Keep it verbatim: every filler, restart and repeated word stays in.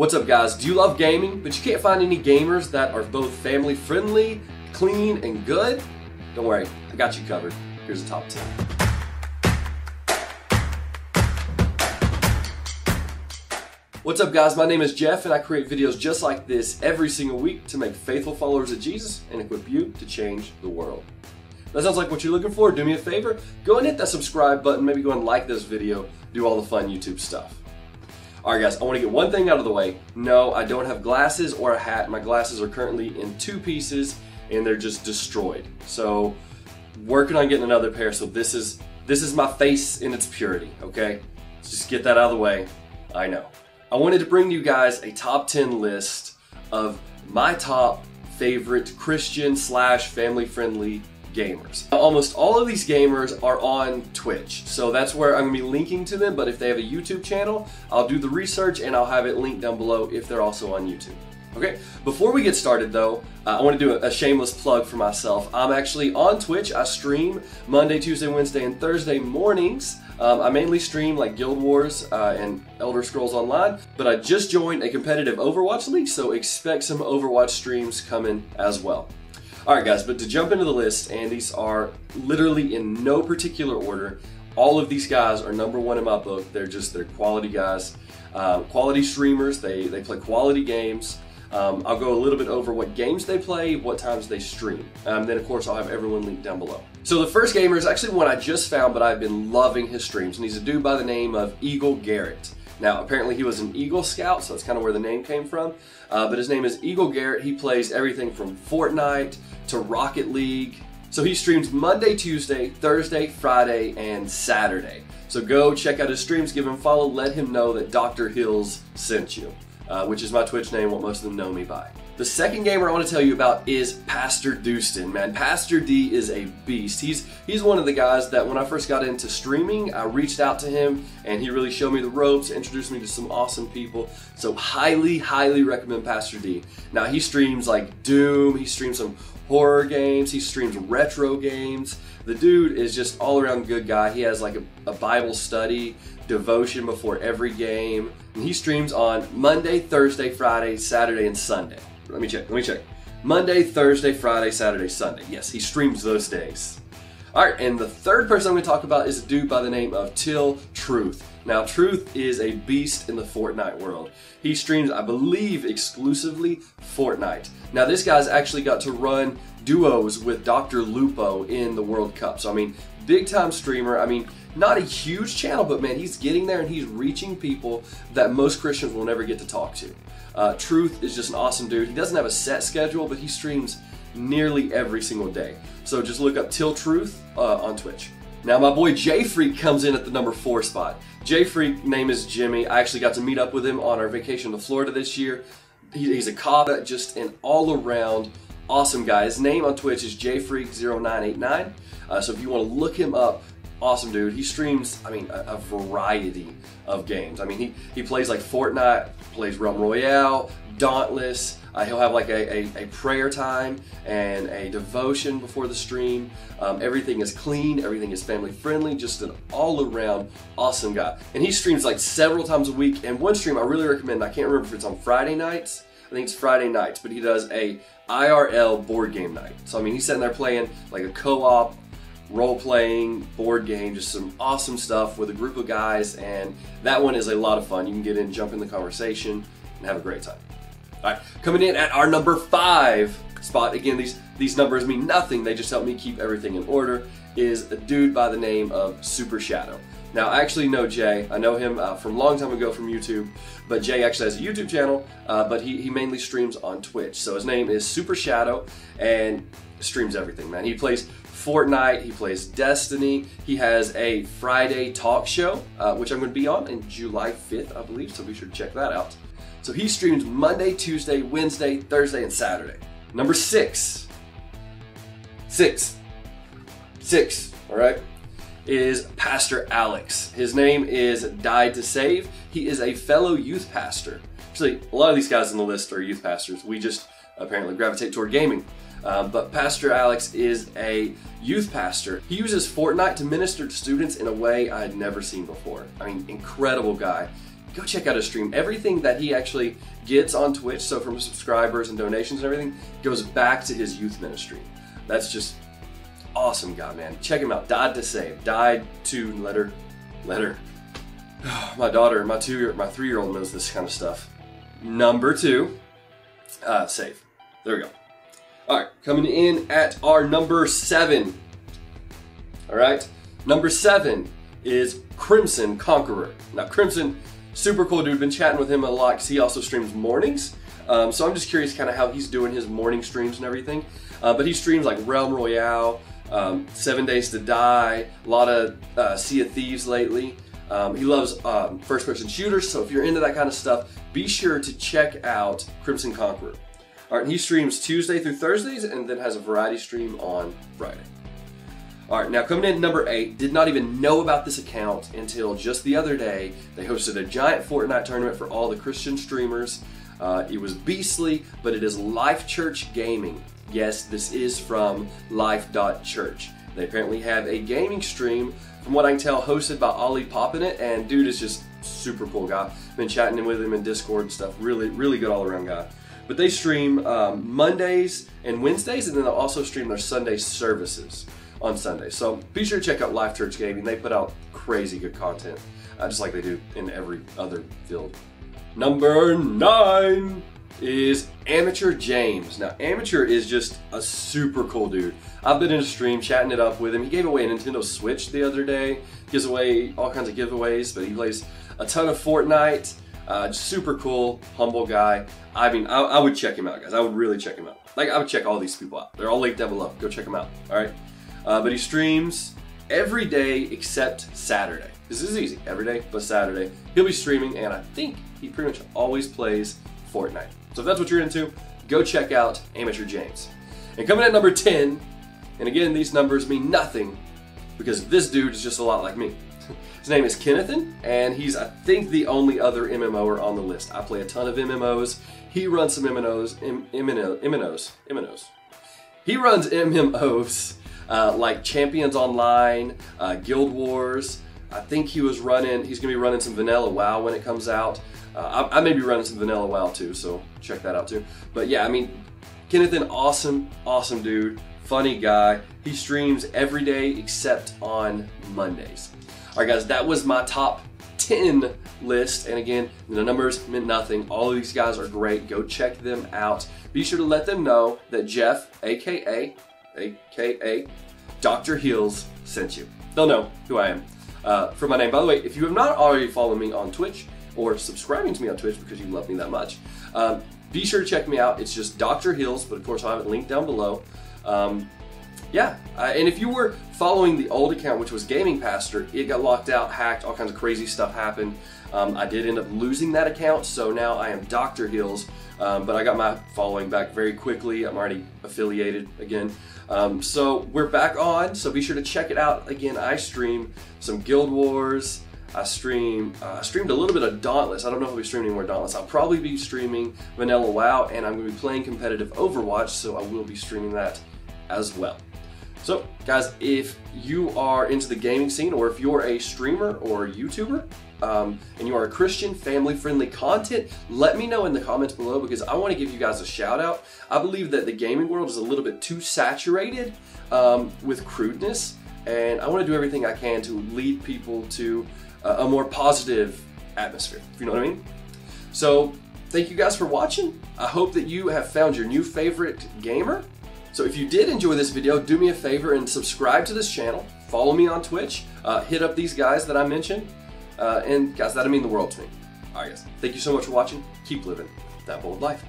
What's up, guys? Do you love gaming, but you can't find any gamers that are both family friendly, clean, and good? Don't worry, I got you covered. Here's the top ten. What's up, guys? My name is Jeff, and I create videos just like this every single week to make faithful followers of Jesus and equip you to change the world. If that sounds like what you're looking for, do me a favor, go and hit that subscribe button, maybe go and like this video, do all the fun YouTube stuff. Alright guys, I want to get one thing out of the way. No, I don't have glasses or a hat. My glasses are currently in two pieces and they're just destroyed. So, working on getting another pair, so this is this is my face in its purity, okay? Let's just get that out of the way. I know. I wanted to bring you guys a top ten list of my top favorite Christian slash family friendly gamers. Almost all of these gamers are on Twitch, so that's where I'm going to be linking to them, but if they have a YouTube channel, I'll do the research and I'll have it linked down below if they're also on YouTube. Okay, before we get started though, uh, I want to do a, a shameless plug for myself. I'm actually on Twitch. I stream Monday, Tuesday, Wednesday, and Thursday mornings. Um, I mainly stream like Guild Wars uh, and Elder Scrolls Online, but I just joined a competitive Overwatch league, so expect some Overwatch streams coming as well. Alright guys, but to jump into the list, and these are literally in no particular order, all of these guys are number one in my book. They're just, they're quality guys, uh, quality streamers, they, they play quality games. Um, I'll go a little bit over what games they play, what times they stream. Um, then of course I'll have everyone linked down below. So the first gamer is actually one I just found, but I've been loving his streams, and he's a dude by the name of EagleGarrett. Now apparently he was an Eagle Scout, so that's kind of where the name came from, uh, but his name is EagleGarrett. He plays everything from Fortnite to Rocket League. So he streams Monday, Tuesday, Thursday, Friday, and Saturday. So go check out his streams, give him a follow, let him know that Doctor Hills sent you. Uh, which is my Twitch name, what most of them know me by. The second gamer I want to tell you about is Pastor Doostyn. Man, Pastor D is a beast. He's he's one of the guys that when I first got into streaming, I reached out to him and he really showed me the ropes, introduced me to some awesome people. So highly, highly recommend Pastor D. Now he streams like Doom, he streams some horror games, he streams retro games. The dude is just all around good guy. He has like a, a Bible study, devotion before every game. And he streams on Monday, Thursday, Friday, Saturday, and Sunday. Let me check, let me check. Monday, Thursday, Friday, Saturday, Sunday. Yes, he streams those days. All right, and the third person I'm gonna talk about is a dude by the name of tilTruth. Now, Truth is a beast in the Fortnite world. He streams, I believe, exclusively Fortnite. Now, this guy's actually got to run duos with Doctor Lupo in the World Cup. So, I mean, big time streamer. I mean, not a huge channel, but man, he's getting there and he's reaching people that most Christians will never get to talk to. Uh, Truth is just an awesome dude. He doesn't have a set schedule, but he streams nearly every single day. So just look up tilTruth uh, on Twitch. Now my boy JFreak comes in at the number four spot. JFreak, name is Jimmy. I actually got to meet up with him on our vacation to Florida this year. He, he's a cop, just an all-around awesome guy. His name on Twitch is J Freak zero nine eight nine. Uh, so if you want to look him up, awesome dude. He streams, I mean, a, a variety of games. I mean, he, he plays like Fortnite, plays Realm Royale, Dauntless. Uh, he'll have like a, a, a prayer time and a devotion before the stream. Um, everything is clean, everything is family friendly, just an all-around awesome guy. And he streams like several times a week, and one stream I really recommend, I can't remember if it's on Friday nights, I think it's Friday nights, but he does a I R L board game night. So I mean, he's sitting there playing like a co-op, role-playing, board game, just some awesome stuff with a group of guys, and that one is a lot of fun. You can get in, jump in the conversation, and have a great time. All right, coming in at our number five spot, again, these, these numbers mean nothing, they just help me keep everything in order, is a dude by the name of Super Shadow. Now, I actually know Jay. I know him uh, from a long time ago from YouTube, but Jay actually has a YouTube channel, uh, but he, he mainly streams on Twitch. So his name is Super Shadow, and streams everything, man. He plays Fortnite, he plays Destiny, he has a Friday talk show, uh, which I'm going to be on in July fifth, I believe, so be sure to check that out. So he streams Monday, Tuesday, Wednesday, Thursday, and Saturday. Number six, six, six, all right, is Pastor Alex. His name is Died to Save. He is a fellow youth pastor. Actually, a lot of these guys on the list are youth pastors. We just apparently gravitate toward gaming. Uh, but Pastor Alex is a youth pastor. He uses Fortnite to minister to students in a way I had never seen before. I mean, incredible guy. go check out his stream. Everything that he actually gets on Twitch, so from subscribers and donations and everything, goes back to his youth ministry. That's just awesome guy, man. Check him out. Died to Save. Died to letter, letter. My daughter, my two, my three-year-old knows this kind of stuff. Number two, uh, save. There we go. All right, coming in at our number seven. All right, number seven is Crimson Conqueror. Now, Crimson, super cool dude. Been chatting with him a lot because he also streams mornings. Um, so I'm just curious kind of how he's doing his morning streams and everything. Uh, but he streams like Realm Royale, um, Seven Days to Die, a lot of uh, Sea of Thieves lately. Um, he loves um, first-person shooters, so if you're into that kind of stuff, be sure to check out Crimson Conqueror. All right, and he streams Tuesday through Thursdays and then has a variety stream on Friday. All right, now coming in at number eight, did not even know about this account until just the other day. They hosted a giant Fortnite tournament for all the Christian streamers. Uh, it was beastly, but it is Life Church Gaming. Yes, this is from life dot church. They apparently have a gaming stream, from what I can tell, hosted by Ollie Poppinit, and dude is just super cool guy. Been chatting with him in Discord and stuff. Really, really good all-around guy. But they stream um, Mondays and Wednesdays, and then they'll also stream their Sunday services on Sunday. So be sure to check out Life Church Gaming. They put out crazy good content, uh, just like they do in every other field. Number nine is AmateurJames. Now, Amateur is just a super cool dude. I've been in a stream chatting it up with him. He gave away a Nintendo Switch the other day. He gives away all kinds of giveaways, but he plays a ton of Fortnite. Uh, super cool, humble guy. I mean, I, I would check him out, guys. I would really check him out. Like, I would check all these people out. They're all linked down below. Go check them out, all right? Uh, but he streams every day except Saturday. This is easy, every day but Saturday. He'll be streaming, and I think he pretty much always plays Fortnite. So if that's what you're into, go check out AmateurJames. And coming at number ten, and again, these numbers mean nothing because this dude is just a lot like me. His name is Kennethan, and he's, I think, the only other MMOer on the list. I play a ton of M M Os. He runs some M M Os. M MMOs. MMOs. He runs M M Os uh, like Champions Online, uh, Guild Wars. I think he was running, he's going to be running some Vanilla WoW when it comes out. Uh, I, I may be running some Vanilla WoW too, so check that out too. But yeah, I mean, Kennethan, awesome, awesome dude, funny guy. He streams every day except on Mondays. All right, guys, that was my top ten list. And again, the numbers meant nothing. All of these guys are great. Go check them out. Be sure to let them know that Jeff, aka, aka Doctor Hills, sent you. They'll know who I am uh, from my name. By the way, if you have not already followed me on Twitch, or subscribing to me on Twitch because you love me that much, um, be sure to check me out. It's just Doctor Hills, but of course I'll have it linked down below. Um, yeah, uh, and if you were following the old account, which was Gaming Pastor, it got locked out, hacked, all kinds of crazy stuff happened. Um, I did end up losing that account, so now I am Doctor Hills, um, but I got my following back very quickly. I'm already affiliated again. Um, so we're back on, so be sure to check it out. Again, I stream some Guild Wars, I stream, uh, I streamed a little bit of Dauntless. I don't know if I'll be streaming any more Dauntless. I'll probably be streaming Vanilla WoW, and I'm going to be playing competitive Overwatch, so I will be streaming that as well. So, guys, if you are into the gaming scene, or if you're a streamer or a YouTuber, um, and you are a Christian, family-friendly content, let me know in the comments below, because I want to give you guys a shout-out. I believe that the gaming world is a little bit too saturated um, with crudeness, and I want to do everything I can to lead people to a more positive atmosphere, if you know what I mean. So thank you guys for watching. I hope that you have found your new favorite gamer. So if you did enjoy this video, do me a favor and subscribe to this channel, follow me on Twitch, uh, hit up these guys that I mentioned, uh, and guys, that'll mean the world to me. All right, guys, thank you so much for watching. Keep living that bold life.